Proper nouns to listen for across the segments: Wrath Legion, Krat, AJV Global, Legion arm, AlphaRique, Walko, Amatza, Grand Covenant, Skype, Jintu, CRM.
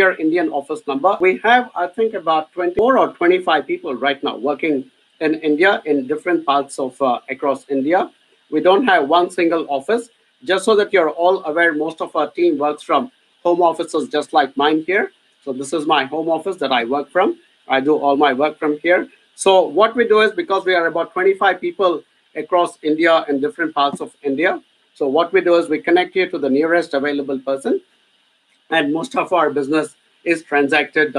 Premier Indian office number. We have, I think, about 24 or 25 people right now working in India, in different parts of across India. We don't have one single office. Just so that you're all aware, most of our team works from home offices just like mine here. So this is my home office that I work from. I do all my work from here. So what we do is, because we are about 25 people across India and different parts of India, so what we do is we connect you to the nearest available person. And most of our business is transacted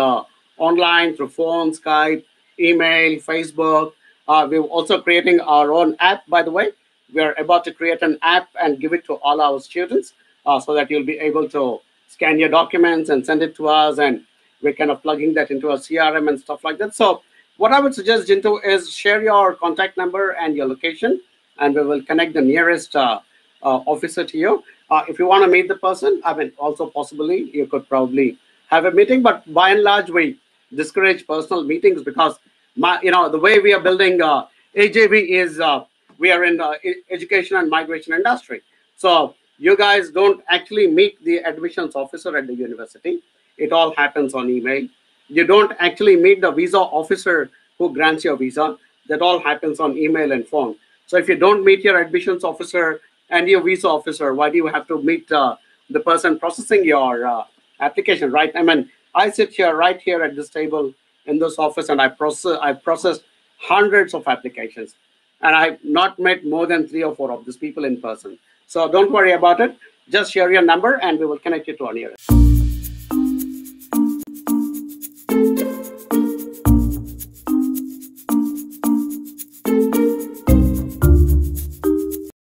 online through phone, Skype, email, Facebook. We're also creating our own app, by the way. We're about to create an app and give it to all our students so that you'll be able to scan your documents and send it to us. And we're kind of plugging that into a CRM and stuff like that. So what I would suggest, Jintu, is share your contact number and your location, and we will connect the nearest officer to you. If you want to meet the person, I mean, also possibly you could probably have a meeting, but by and large, we discourage personal meetings because, the way we are building AJV is we are in the education and migration industry. So you guys don't actually meet the admissions officer at the university. It all happens on email. You don't actually meet the visa officer who grants your visa. That all happens on email and phone. So if you don't meet your admissions officer and your visa officer, why do you have to meet the person processing your application, right? I mean, I sit here right here at this table in this office, and I processed hundreds of applications, and I've not met more than 3 or 4 of these people in person. So don't worry about it. Just share your number and we will connect you to our nearest.